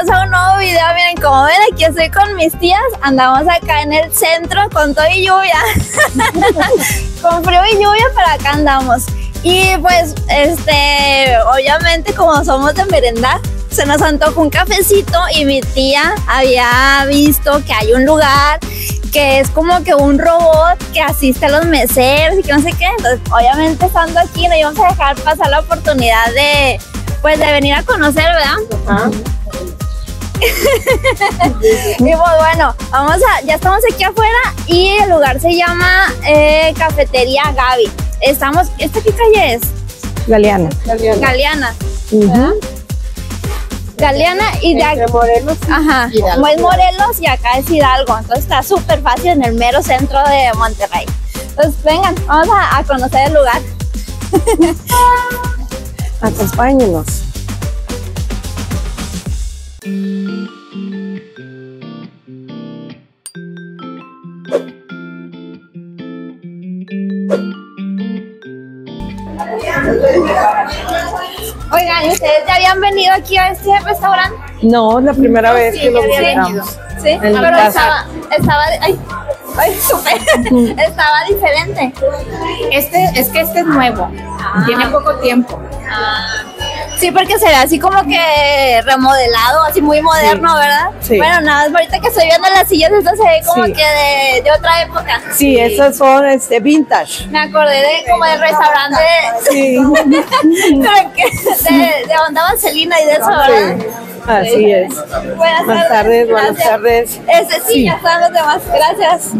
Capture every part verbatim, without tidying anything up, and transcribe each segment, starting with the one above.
bienvenidos a un nuevo video. Miren, como ven, aquí estoy con mis tías. Andamos acá en el centro con todo y lluvia. Con frío y lluvia, pero acá andamos. Y pues, este, obviamente como somos de merendar, se nos antojó un cafecito y mi tía había visto que hay un lugar que es como que un robot que asiste a los meseros y que no sé qué. Entonces, obviamente estando aquí no íbamos a dejar pasar la oportunidad de, pues, de venir a conocer, ¿verdad? Ajá. Y pues bueno, vamos a, ya estamos aquí afuera y el lugar se llama eh, Cafetería Gaby. Estamos, ¿esta qué calle es? Galeana. Galeana. Galeana. Uh-huh. Galeana y de aquí, Morelos. Y ajá. Como es Morelos y acá es Hidalgo. Entonces está súper fácil en el mero centro de Monterrey. Entonces vengan, vamos a, a conocer el lugar. Acompáñenos. Oigan, ¿ustedes ya habían venido aquí a este restaurante? No, es la primera no, vez sí, que lo visitamos. Sí, en pero estaba, estaba, ay, ay, super, estaba diferente. Este, es que este es nuevo, ah. Tiene poco tiempo. Ah. Sí, porque se ve así como que remodelado, así muy moderno, sí, ¿verdad? Sí. Bueno, nada, no, ahorita que estoy viendo las sillas, estas se ve como sí, que de, de otra época. Sí, sí, esas son este, vintage. Me acordé de como del restaurante de, sí. de, de Onda Vaselina y de eso, ¿verdad? Sí. Así sí, es. Buenas tardes, tardes buenas tardes. Este, sí, sí, ya están los demás, gracias.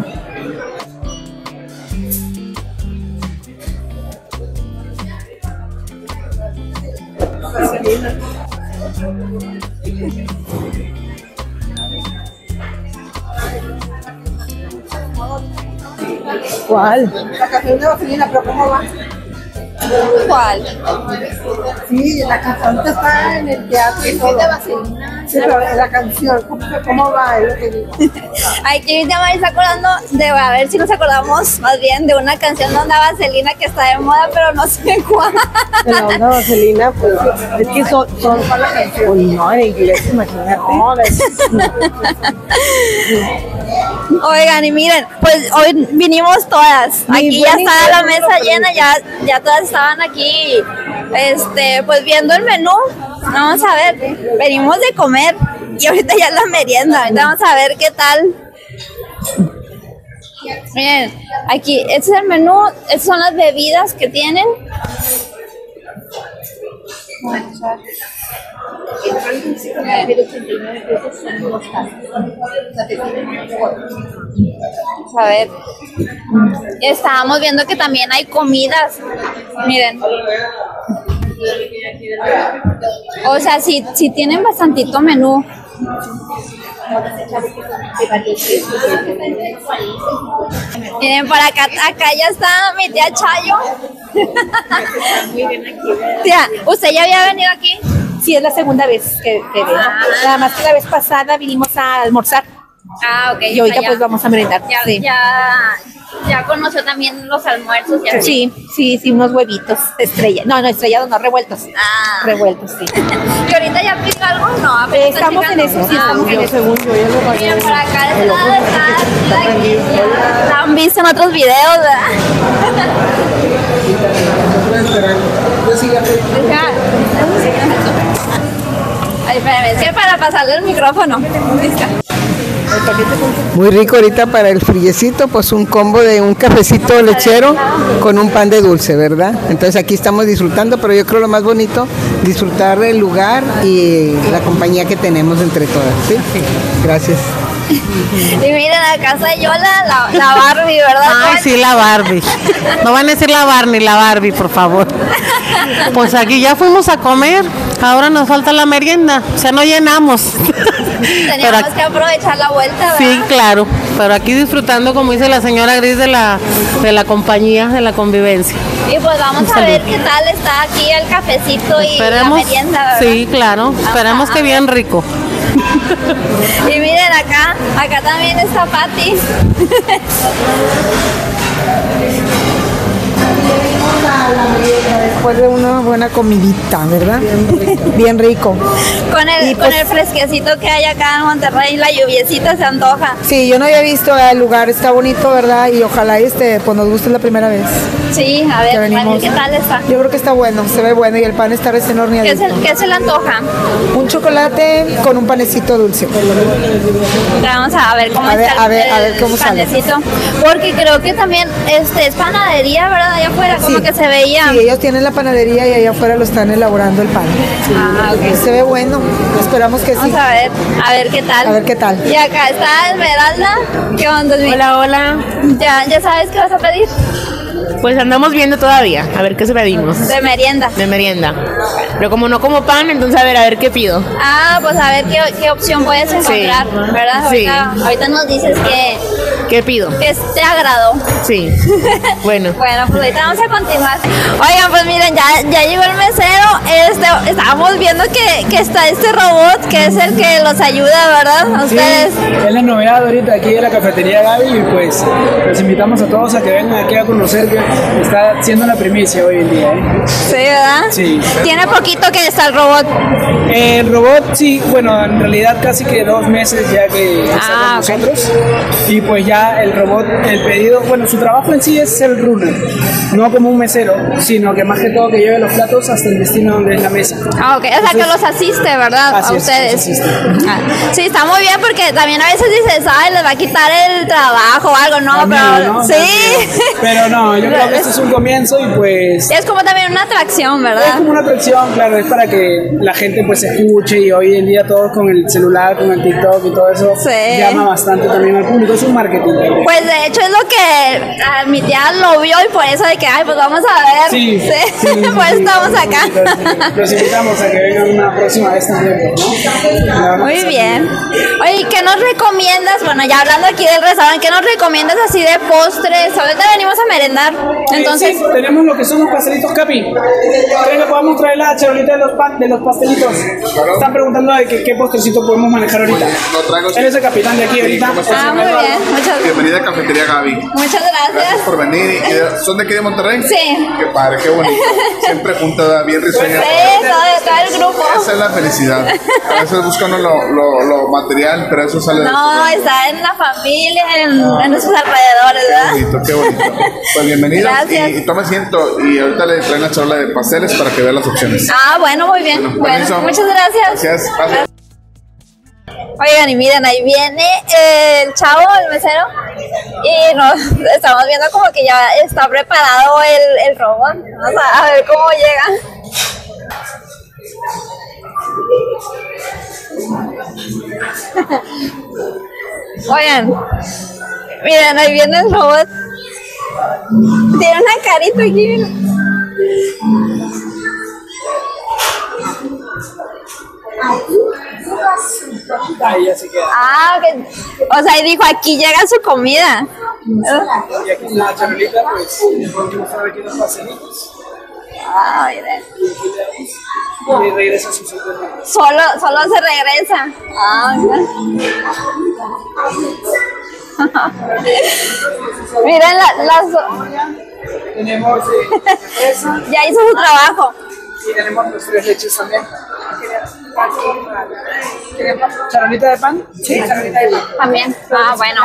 ¿Cuál? La cafetería Vaselina, pero ¿cómo va? ¿Cuál? Sí, la canción está en el teatro. ¿El de Vaselina? Sí, pero la canción, ¿cómo, cómo va? Aquí me está acordando de, a ver si nos acordamos más bien de una canción de Onda Vaselina que está de moda, pero no sé cuál. De la Onda Vaselina, pues es que son, son para la canción. Pues no, en inglés, imagínate. No, oigan, y miren, pues hoy vinimos todas. Aquí ya estaba la mesa llena, ya, ya todas estaban aquí, este, pues viendo el menú. Vamos a ver, venimos de comer y ahorita ya es la merienda. Ahorita vamos a ver qué tal. Miren, aquí, este es el menú, estas son las bebidas que tienen. A ver, estábamos viendo que también hay comidas. Miren, o sea, si sí, sí tienen bastantito menú. Miren, para acá, acá ya está mi tía Chayo. Tía, ¿usted ya había venido aquí? Sí, es la segunda vez que, que veo. Ah, nada más que la vez pasada vinimos a almorzar. Ah, ok. Y ahorita ya, pues vamos a merendar. Ya, sí, ya, ya conoció también los almuerzos. Ya sí, vi, sí, sí, unos huevitos estrellados. No, no, estrellados, no, revueltos. Ah. Revueltos, sí. ¿Y ahorita ya pidió algo? No, eh, estamos en eso, sí, estamos en eso. Miren, por acá de la verdad, la han visto en otros videos, ¿verdad? Ay, espérame, es que para pasarle el micrófono. Muy rico ahorita para el friecito, pues un combo de un cafecito lechero con un pan de dulce, ¿verdad? Entonces aquí estamos disfrutando, pero yo creo lo más bonito, disfrutar del lugar y la compañía que tenemos entre todas, ¿sí? Gracias. Y miren, acá soy yo la, la, la Barbie, ¿verdad? Ay, sí, la Barbie. No van a decir la Barney, la Barbie, por favor. Pues aquí ya fuimos a comer, ahora nos falta la merienda, o sea, no llenamos. Teníamos aquí, que aprovechar la vuelta, ¿verdad? Sí, claro, pero aquí disfrutando, como dice la señora Gris, de la, de la compañía, de la convivencia. Y pues vamos Salud. a ver qué tal está aquí el cafecito y esperemos, la merienda, ¿verdad? Sí, claro, esperemos ajá, que bien rico. Y miren acá, acá también está Patti. después de una buena comidita, ¿verdad? Bien rico. Bien rico. Con el, con pues, el fresquecito que hay acá en Monterrey, la lluviecita se antoja. Sí, yo no había visto el lugar, está bonito, ¿verdad? Y ojalá este, pues nos guste la primera vez. Sí, a ver, venimos. ¿Qué tal está? Yo creo que está bueno, se ve bueno y el pan está recién horneado. ¿Qué, ¿Qué se le antoja? Un chocolate con un panecito dulce. Vamos a ver cómo a ver, está a ver, el, a ver cómo panecito. Sale. Porque creo que también este, es panadería, ¿verdad? Allá afuera, sí, como que se veía. Sí, ellos tienen la panadería y allá afuera lo están elaborando el pan. Sí. Ah, ok. Se ve bueno, esperamos que Vamos sí. Vamos a ver, a ver qué tal. A ver qué tal. Y acá está Esmeralda. ¿Qué onda, Esmeralda? Hola, hola. ¿Ya, ya sabes qué vas a pedir? Pues andamos viendo todavía, a ver qué se pedimos. De merienda. De merienda. Pero como no como pan, entonces a ver, a ver qué pido. Ah, pues a ver qué, qué opción puedes encontrar, sí, ¿verdad? Sí. Ahorita, ahorita nos dices que... ¿Qué pido? Que te agradó. Sí, bueno. Bueno, pues ahorita vamos a continuar. Oigan, pues miren, ya, ya llegó el mesero. Este, estábamos viendo que, que está este robot, que es el que los ayuda, ¿verdad? A sí, ustedes. Es la novedad ahorita aquí de la Cafetería Gaby y pues los invitamos a todos a que vengan aquí a conocer. Está siendo la primicia hoy en día, ¿eh? Sí, ¿verdad? Sí. ¿Tiene poquito que está el robot? Eh, el robot, sí, bueno, en realidad casi que dos meses ya que está ah, con nosotros. Okay. Y pues ya el robot, el pedido, bueno, su trabajo en sí es ser runner, no como un mesero, sino que más que todo que lleve los platos hasta el destino donde es la mesa. Ah, ok, o sea, entonces, que los asiste, ¿verdad? Así a es, ustedes. Los asiste. Ah, sí, está muy bien porque también a veces dices, ay, les va a quitar el trabajo o algo, ¿no? También, pero ¿no? Sí. Pero no, yo creo que esto es un comienzo y pues... Es como también una atracción, ¿verdad? Es como una atracción, claro, es para que la gente pues escuche y hoy en día todos con el celular, con el TikTok y todo eso, sí, llama bastante también al público, es un marketing. Pues de hecho es lo que a mi tía lo vio y por eso de que, ay, pues vamos a ver, sí, sí, sí, sí, pues sí, estamos sí, acá. Los, los invitamos a que vengan una próxima vez también, ¿no? Muy bien. Oye, ¿qué nos recomiendas? Bueno, ya hablando aquí del restaurante, ¿qué nos recomiendas así de postres? Ahorita venimos a merendar. Entonces, sí, tenemos lo que son los pastelitos Capi. ¿Creen que podamos traer la charolita de los, pa de los pastelitos? Están preguntando de qué, qué postrecito podemos manejar ahorita. Bueno, él es el capitán de aquí ahorita. Ah, muy bien. Muchas... Bienvenida a Cafetería Gaby. Muchas gracias. Gracias por venir. ¿Son de aquí de Monterrey? Sí. Qué padre, qué bonito. Siempre junta bien risueña. Sí, todo el grupo. Esa es la felicidad. A veces buscan lo, lo, lo material, pero eso sale. No, de está en la familia, en, ah, en nuestros alrededores, ¿verdad? Qué bonito, qué bonito. Pues bien. Bienvenidas y, y toma asiento y ahorita le traen la charla de pasteles para que vean las opciones. Ah, bueno, muy bien. Bueno, bueno, muchas gracias. Gracias. Gracias. Oigan, y miren, ahí viene el chavo, el mesero, y nos estamos viendo como que ya está preparado el, el robot. Vamos a, a ver cómo llega. Oigan, miren, ahí viene el robot. Tiene una carita aquí. Ahí ya se queda. Ah, okay. O sea, dijo, aquí llega su comida. Y aquí en la charolita, pues, vamos a ver qué nos pasan. Ah, miren. Y regresa su sorpresa. Solo, solo se regresa. Ah, miren la, las... Tenemos... Ya hizo su trabajo. Y tenemos los tres leches también. ¿Charolita de pan? Sí, charolita de pan. También. Ah, bueno.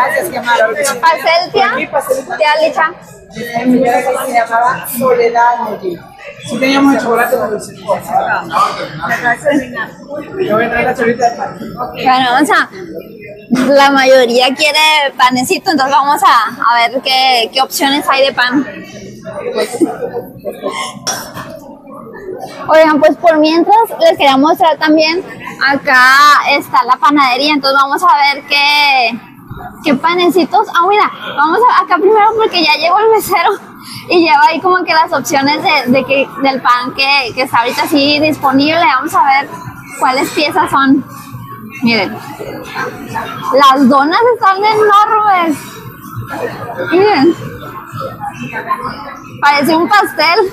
Pastel, tía. Tía Licha. Tenía mi tía que se llamaba Soledad Nutri. Sí teníamos el chocolate con los hijos. Yo voy a traer la charolita de pan. Bueno, vamos a... La mayoría quiere panecito, entonces vamos a, a ver qué, qué opciones hay de pan. Oigan, pues por mientras les quería mostrar también, acá está la panadería, entonces vamos a ver qué, qué panecitos. Ah, mira, vamos a, acá primero porque ya llegó el mesero y lleva ahí como que las opciones de, de que, del pan que, que está ahorita así disponible. Vamos a ver cuáles piezas son. Miren, las donas están enormes. Miren, parece un pastel.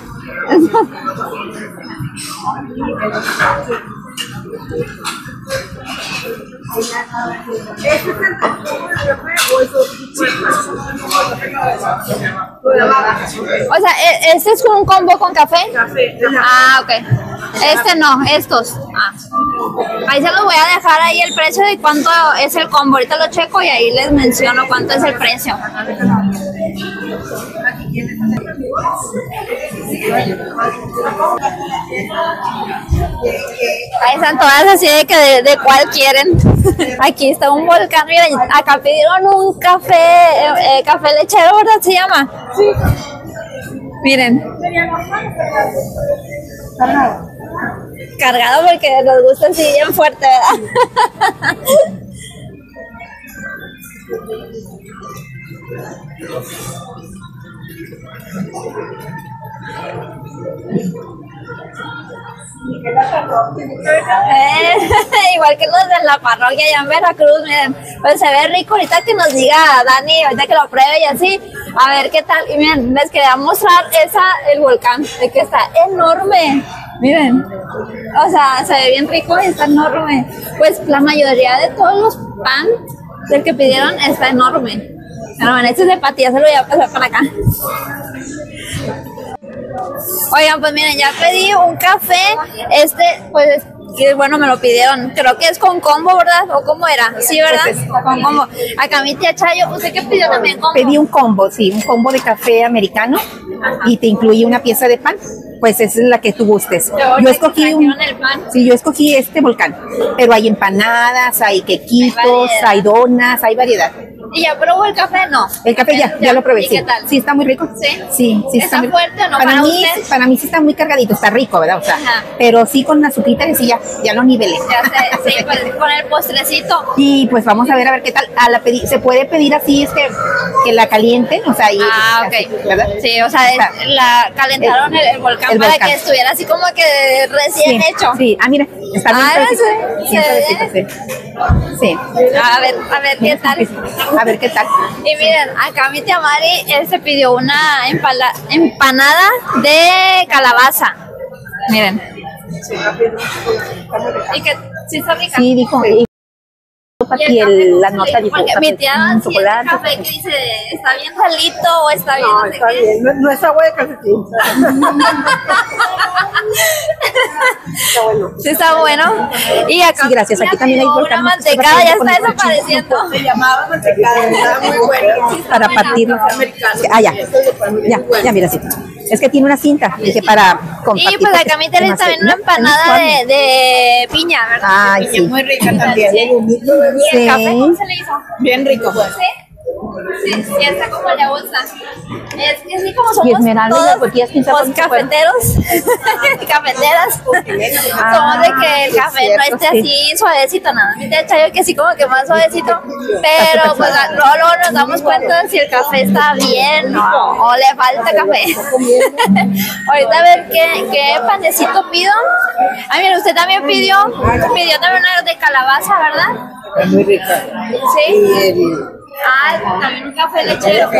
O sea, ¿este es un combo con café? Café. Ah, ok. Este no, estos. Ah. Ahí se los voy a dejar ahí el precio de cuánto es el combo. Ahorita lo checo y ahí les menciono cuánto es el precio. Ahí están todas así de que de, de cuál quieren. Aquí está un volcán. Miren, acá pidieron un café, eh, eh, café lechero, ¿verdad? ¿Se llama? Sí. Miren. Cargado. Cargado porque nos gusta así bien fuerte, ¿verdad? Eh, igual que los de la parroquia allá en Veracruz, miren, pues se ve rico. Ahorita que nos diga Dani, ahorita que lo pruebe y así, a ver qué tal. Y miren, les quería mostrar esa, el volcán, de que está enorme. Miren, o sea, se ve bien rico y está enorme. Pues la mayoría de todos los pan del que pidieron está enorme. Pero bueno, este es de patilla, se lo voy a pasar para acá. Oigan, pues miren, ya pedí un café, este, pues, bueno, me lo pidieron, creo que es con combo, ¿verdad? ¿O cómo era? Sí, ¿verdad? Con combo. Acá mi tía Chayo, ¿usted qué pidió también? ¿Combo? Pedí un combo, sí, un combo de café americano. Ajá. Y te incluí una pieza de pan, pues esa es la que tú gustes. Yo, yo escogí un, el pan. Sí, yo escogí este volcán, pero hay empanadas, hay quequitos, hay, hay donas, hay variedad. ¿Y ya probó el café? No. El café ya, ya lo probé. ¿Y sí. ¿Qué tal? Sí, está muy rico. ¿Sí? Sí, sí está, ¿está muy fuerte o no? Para, para mí, para mí sí está muy cargadito, está rico, ¿verdad? O sea, ajá. Pero sí con la azuquita que sí ya, ya lo nivelé. Ya sé, sí, pues, con el postrecito. Y pues vamos a ver, a ver qué tal. A la pedi se puede pedir así, es que, que la calienten, o sea, y, ah, ok. Así, ¿verdad? Sí, o sea, está, la calentaron el, el, el, volcán el volcán para que estuviera así como que recién sí, hecho. Sí, ah, mira, está ah, bien fresquito. Sí. A ver, a ver qué tal. A ver qué tal. Y miren, acá mi tía Mari, él se pidió una empala, empanada de calabaza. Miren. Y que sí está rica. Sí, dijo. Y, y el, la nota dijo. Porque mi tía, si el café que dice, ¿está bien salito o está bien? No, no sé está qué? bien. No, no es agua de calcetín. Está bueno. Sí, está bueno. Y acá, sí, gracias. Aquí también hay una mantecada, ya está desapareciendo. Se llamaba mantecada, estaba muy bueno. Sí, para partirlo. Ah, ya. Ya, ya, mira, sí. Es que tiene una cinta, dije, para compartir. Y pues acá mi tele también una empanada de, de piña, ¿verdad? Ah, sí. Muy rica también. Sí. ¿Y el café cómo se le hizo? Bien rico. ¿Sí? Sí, sí, está como la bolsa. Es que así como somos todos los cafeteros, cafeteras, ah, somos de que el café cierto, no esté sí. así suavecito, nada. Mi tía Chayo que sí como que más suavecito, pero pues luego, luego nos damos cuenta si el café está bien o, o le falta café. Ahorita a ver qué, qué panecito pido. Ah, mira, usted también pidió, pidió también una de calabaza, ¿verdad? Es muy rica. Sí. Ah, también un café lechero. Sí.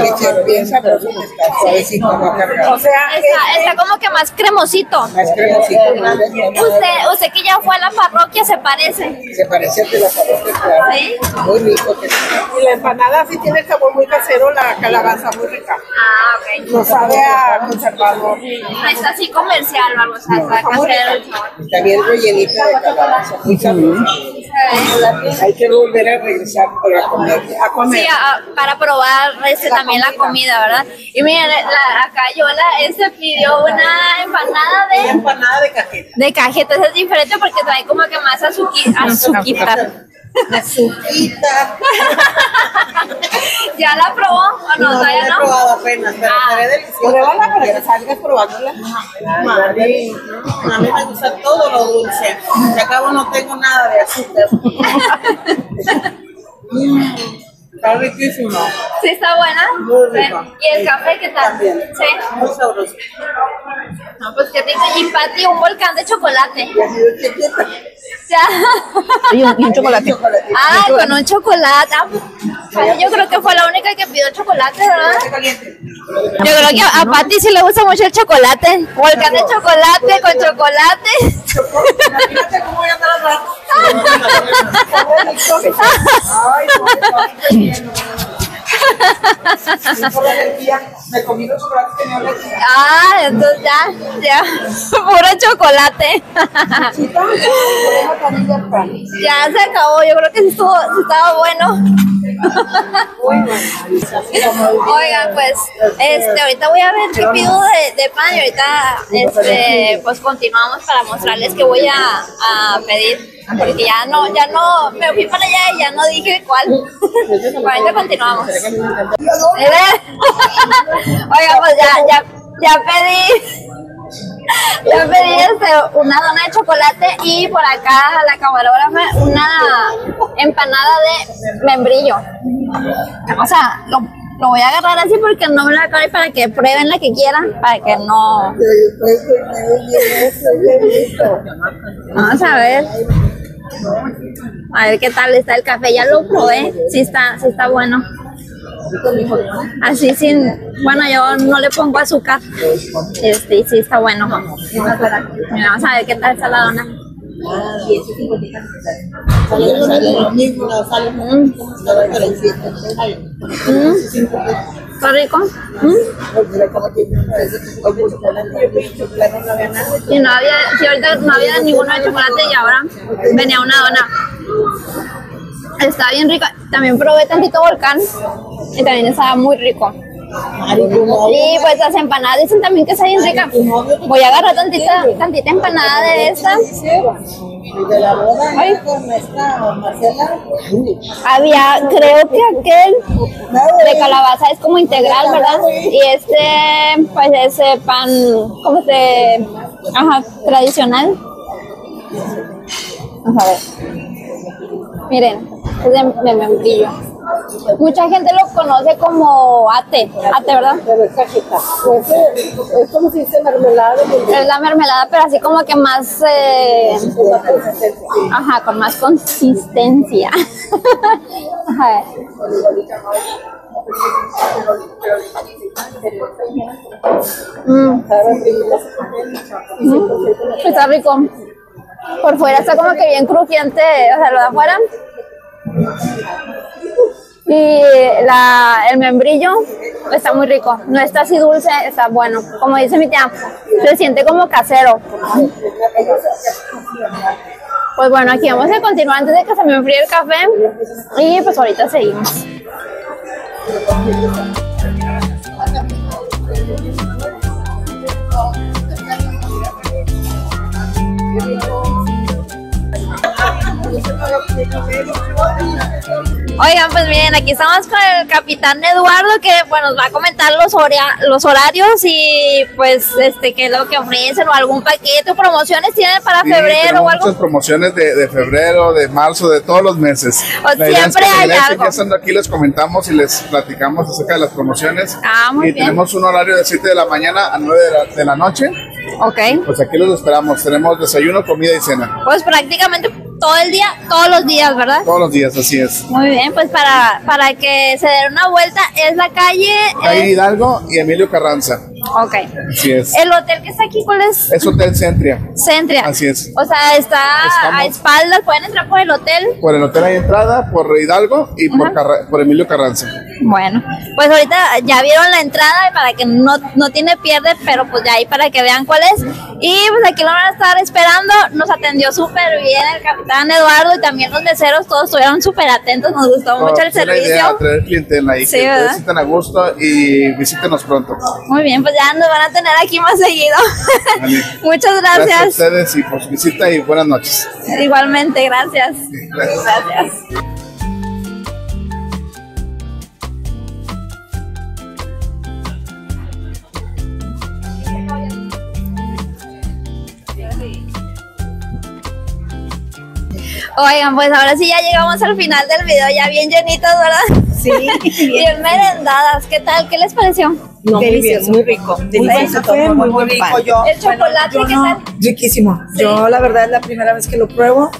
O sea, está, está como que más cremosito. Más cremosito. Usted, usted que ya fue a la parroquia, ¿se parece? Se parece a la parroquia, claro. ¿Sí? Muy rico. Y la empanada sí tiene sabor muy casero, la calabaza muy rica. Ah, ok. No sabe a conservador. No está así comercial, vamos, o sea, no, está casero. Está bien rellenita de calabaza, muy sabrosa. Hay que volver a regresar para comer. A comer. Sí, a, para probar este, la también comida. la comida, ¿verdad? Y miren, la, acá Yola este pidió una empanada de... Una empanada de cajeta. De cajeta, esa es diferente porque trae como que más azuquita. Azuquita. Azuquita. ¿Ya la probó o no? No, no la he probado apenas, pero estaré deliciosa. Pruébala para que salgas probándola. Madre, a mí me gusta todo lo dulce. Si acabo no tengo nada de azúcar. Está riquísimo. Sí, está buena. Muy rico. ¿Y el café qué tal? También. Sí. Muy sabroso. No, pues qué rico. Y Pati, un volcán de chocolate. Ya. Y un, y un chocolate. Ah, con un chocolate. Yo creo que fue la única que pidió chocolate, ¿verdad? Yo creo que a Pati sí le gusta mucho el chocolate. Volcán de chocolate con chocolate. Imagínate cómo voy a andar al rato. Ay, Me comí los chocolates que me olé. Ah, entonces ya, ya, puro chocolate. Ya se acabó, yo creo que sí estuvo, sí estaba bueno. Oigan, pues, este, ahorita voy a ver qué pido de, de pan y ahorita, este, pues continuamos para mostrarles qué voy a, a pedir, porque ya no, ya no, me fui para allá y ya no dije cuál. Ahorita continuamos. Oigan, pues ya, ya, ya pedí. Yo pedí este, una dona de chocolate y por acá a la camarógrafa una empanada de membrillo. O sea, lo, lo voy a agarrar así porque no me lo acabo para que prueben la que quieran, para que no... Vamos a ver. A ver qué tal está el café, ya lo probé, sí está, sí está bueno. Así sin, bueno, yo no le pongo azúcar. Este, sí está bueno. Vamos a ver qué tal está la dona. ¿Está rico? Y no había, si ahorita no había ninguno de chocolate y ahora venía una dona. Está bien rica. También probé tantito volcán y también estaba muy rico. Y pues las empanadas dicen también que está bien rica. Voy a agarrar tantita, tantita empanada de esta. Ay. Había, creo que aquel de calabaza es como integral, ¿verdad? Y este, pues ese pan, como este, ajá, tradicional. Vamos a ver. Miren, es de, de membrillo. Mucha gente lo conoce como ate, ate, ¿verdad? Pero es cajita. Es como si dice mermelada. Es la mermelada, pero así como que más... Eh, ajá, con más consistencia. A ver. Mm. Mm. Está rico. Por fuera está como que bien crujiente, o sea, lo de afuera. Y la, el membrillo está muy rico, no está así dulce, está bueno. Como dice mi tía, se siente como casero. Pues bueno, aquí vamos a continuar antes de que se me enfríe el café. Y pues ahorita seguimos. Oigan, pues miren, aquí estamos con el capitán Eduardo que bueno, nos va a comentar los, horia, los horarios y pues este qué es lo que ofrecen o algún paquete o promociones tienen para sí, febrero o algo. Muchas promociones de, de febrero, de marzo, de todos los meses. O siempre hay algo. Ya estando aquí les comentamos y les platicamos acerca de las promociones. Ah, muy y bien. Tenemos un horario de siete de la mañana a nueve de la, de la noche. Okay. Pues aquí los esperamos, tenemos desayuno, comida y cena. Pues prácticamente todo el día, todos los días, ¿verdad? Todos los días, así es. Muy bien, pues para, para que se den una vuelta, es la calle... Calle es... Hidalgo y Emilio Carranza. Ok. Así es. ¿El hotel que está aquí cuál es? Es Hotel Centria. Centria. Así es. O sea, está Estamos. a espaldas, pueden entrar por el hotel. Por el hotel hay entrada, por Hidalgo y uh-huh. por, Carra por Emilio Carranza. Bueno, pues ahorita ya vieron la entrada para que no, no tiene pierde, pero pues ya ahí para que vean cuál es. Y pues aquí lo van a estar esperando, nos atendió súper bien el capitán Eduardo y también los meseros, todos estuvieron súper atentos, nos gustó no, mucho el servicio. Idea, traer clientela ahí, sí, que te visiten a gusto y visítenos pronto. Muy bien, pues ya nos van a tener aquí más seguido. Vale. Muchas gracias. Gracias a ustedes y por su visita y buenas noches. Igualmente, gracias. Sí, gracias. gracias. Oigan, pues ahora sí ya llegamos al final del video, ya bien llenitos, ¿verdad? Sí. Bien, bien merendadas. ¿Qué tal? ¿Qué les pareció? No, delicioso, muy, bien, muy rico. Delicioso, muy, muy, muy, muy rico. Pan. Yo, el chocolate, bueno, ¿qué no, tal? Riquísimo. Sí. Yo la verdad es la primera vez que lo pruebo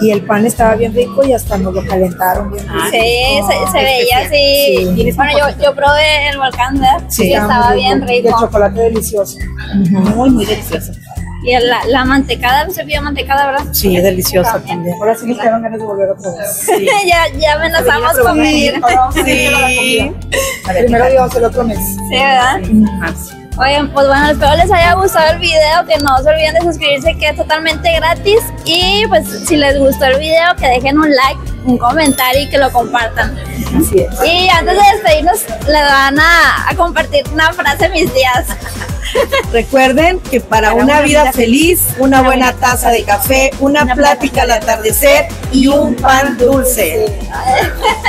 y el pan estaba bien rico y hasta nos lo calentaron. Bien rico. Sí, oh, se, se veía así. Sí. Bueno, yo, yo probé el volcán, ¿verdad? Sí, y estaba bien rico. El chocolate delicioso. Uh-huh. Muy, muy delicioso. Y la, la mantecada, me servía mantecada, ¿verdad? Sí, deliciosa también. también. Ahora sí me quedaron ganas de volver otra vez. Sí. ya, ya amenazamos con venir. Sí. Primero Dios, el otro mes. Sí, ¿verdad? Sí. Oigan, pues bueno, espero les haya gustado el video, que no se olviden de suscribirse, que es totalmente gratis. Y pues si les gustó el video, que dejen un like, un comentario y que lo compartan. Así es. Y antes de despedirnos, les van a, a compartir una frase mis días. Recuerden que para, para una, una vida, vida feliz, feliz, una buena taza de café, una, una plática al atardecer y un pan dulce.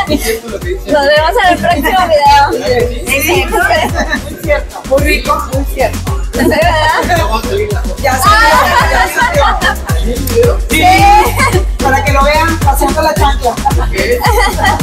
dulce. Nos vemos en el próximo video. Sí, sí, muy cierto. Muy rico, muy cierto. ¿Sí, verdad? Ya salió, ya salió. Sí. Para que lo vean, pasando la chancla. Okay.